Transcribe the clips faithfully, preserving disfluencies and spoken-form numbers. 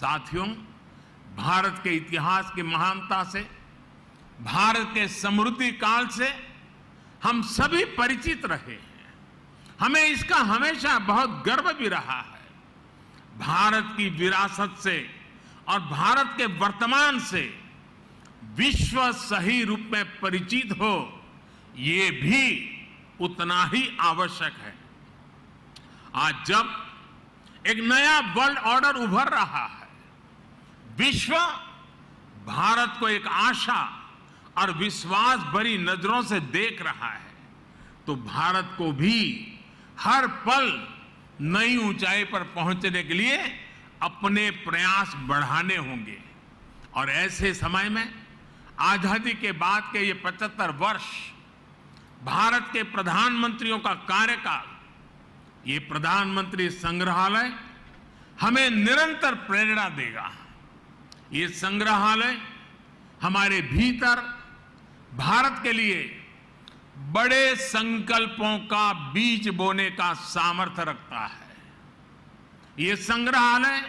साथियों, भारत के इतिहास की महानता से, भारत के समृद्धि काल से हम सभी परिचित रहे हैं। हमें इसका हमेशा बहुत गर्व भी रहा है। भारत की विरासत से और भारत के वर्तमान से विश्व सही रूप में परिचित हो, ये भी उतना ही आवश्यक है। आज जब एक नया वर्ल्ड ऑर्डर उभर रहा है, विश्व भारत को एक आशा और विश्वास भरी नजरों से देख रहा है, तो भारत को भी हर पल नई ऊंचाई पर पहुंचने के लिए अपने प्रयास बढ़ाने होंगे। और ऐसे समय में आजादी के बाद के ये पचहत्तर वर्ष भारत के प्रधानमंत्रियों का कार्यकाल, ये प्रधानमंत्री संग्रहालय हमें निरंतर प्रेरणा देगा। ये संग्रहालय हमारे भीतर भारत के लिए बड़े संकल्पों का बीज बोने का सामर्थ्य रखता है। ये संग्रहालय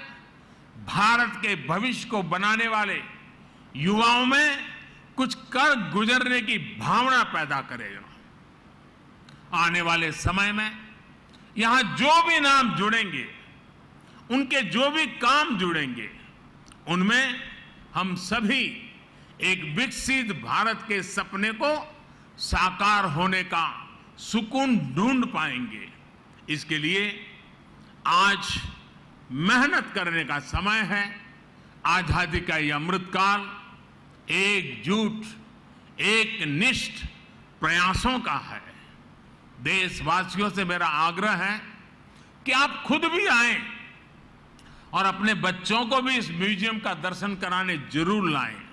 भारत के भविष्य को बनाने वाले युवाओं में कुछ कर गुजरने की भावना पैदा करेगा। आने वाले समय में यहां जो भी नाम जुड़ेंगे, उनके जो भी काम जुड़ेंगे, उनमें हम सभी एक विकसित भारत के सपने को साकार होने का सुकून ढूंढ पाएंगे। इसके लिए आज मेहनत करने का समय है। आजादी का ये अमृतकाल एकजुट, एकनिष्ठ प्रयासों का है। देशवासियों से मेरा आग्रह है कि आप खुद भी आएं और अपने बच्चों को भी इस म्यूजियम का दर्शन कराने जरूर लाएं।